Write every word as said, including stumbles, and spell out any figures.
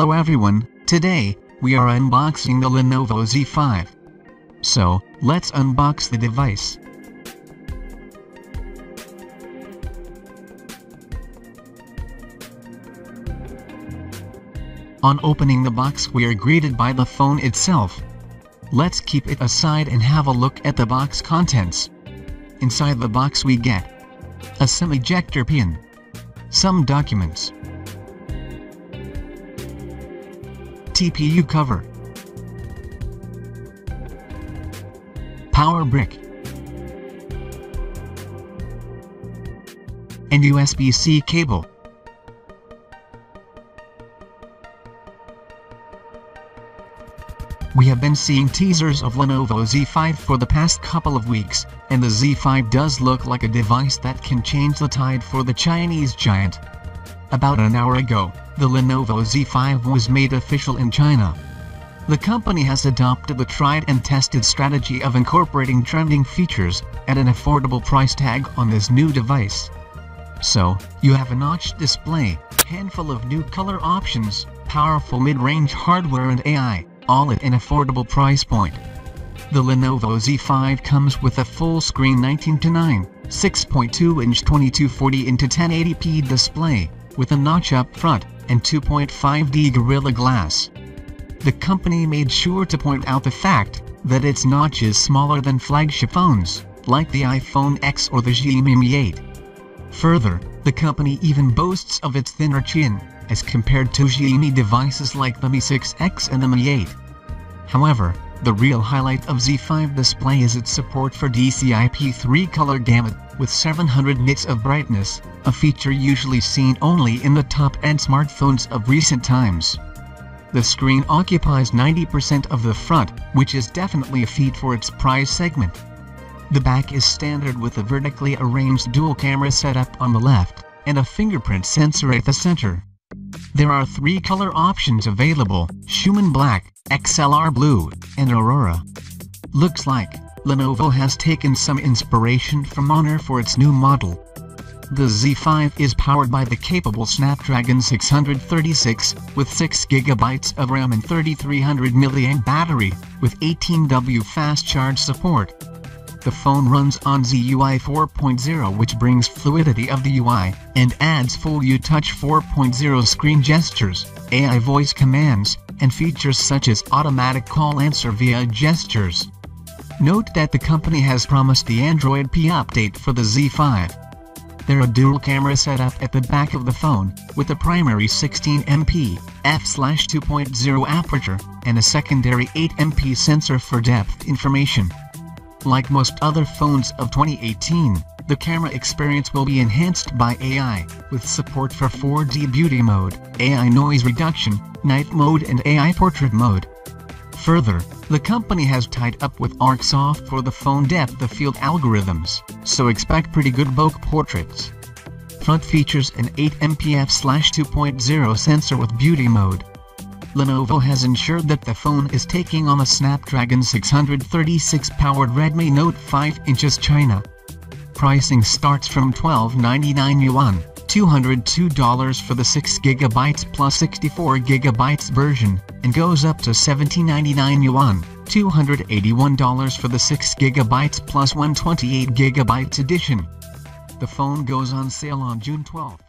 Hello everyone, today, we are unboxing the Lenovo Z five. So, let's unbox the device. On opening the box we are greeted by the phone itself. Let's keep it aside and have a look at the box contents. Inside the box we get a SIM ejector pin, some documents, T P U cover, power brick, and U S B C cable. We have been seeing teasers of Lenovo Z five for the past couple of weeks, and the Z five does look like a device that can change the tide for the Chinese giant. About an hour ago, the Lenovo Z five was made official in China. The company has adopted the tried and tested strategy of incorporating trending features at an affordable price tag on this new device. So, you have a notch display, handful of new color options, powerful mid-range hardware and A I, all at an affordable price point. The Lenovo Z five comes with a full-screen nineteen by nine, six point two inch twenty-two forty by ten eighty p display, with a notch up front, and two point five D Gorilla Glass. The company made sure to point out the fact that its notch is smaller than flagship phones, like the iPhone X or the Xiaomi Mi eight. Further, the company even boasts of its thinner chin, as compared to Xiaomi devices like the Mi six X and the Mi eight. However, the real highlight of Z five display is its support for D C I P three color gamut, with seven hundred nits of brightness, a feature usually seen only in the top-end smartphones of recent times. The screen occupies ninety percent of the front, which is definitely a feat for its price segment. The back is standard with a vertically arranged dual-camera setup on the left, and a fingerprint sensor at the center. There are three color options available: Schumann Black, X L R Blue, and Aurora. Looks like Lenovo has taken some inspiration from Honor for its new model. The Z five is powered by the capable Snapdragon six thirty-six, with six gigabytes of RAM and thirty-three hundred milliamp hour battery, with eighteen watt fast charge support. The phone runs on Z U I four point oh, which brings fluidity of the U I, and adds full UTouch four point oh screen gestures, A I voice commands, and features such as automatic call answer via gestures. Note that the company has promised the Android P update for the Z five. There are dual camera setup at the back of the phone, with a primary sixteen megapixel f two point oh aperture, and a secondary eight megapixel sensor for depth information. Like most other phones of twenty eighteen, the camera experience will be enhanced by A I, with support for four D beauty mode, A I noise reduction, night mode and A I portrait mode. Further, the company has tied up with ArcSoft for the phone depth of field algorithms, so expect pretty good bokeh portraits. Front features an eight megapixel f two point oh sensor with beauty mode. Lenovo has ensured that the phone is taking on a Snapdragon six thirty-six-powered Redmi Note five in just China. Pricing starts from twelve ninety-nine yuan, two hundred two dollars for the six gigabyte plus sixty-four gigabyte version, and goes up to seventeen ninety-nine yuan, two hundred eighty-one dollars for the six gigabyte plus one hundred twenty-eight gigabyte edition. The phone goes on sale on June twelfth.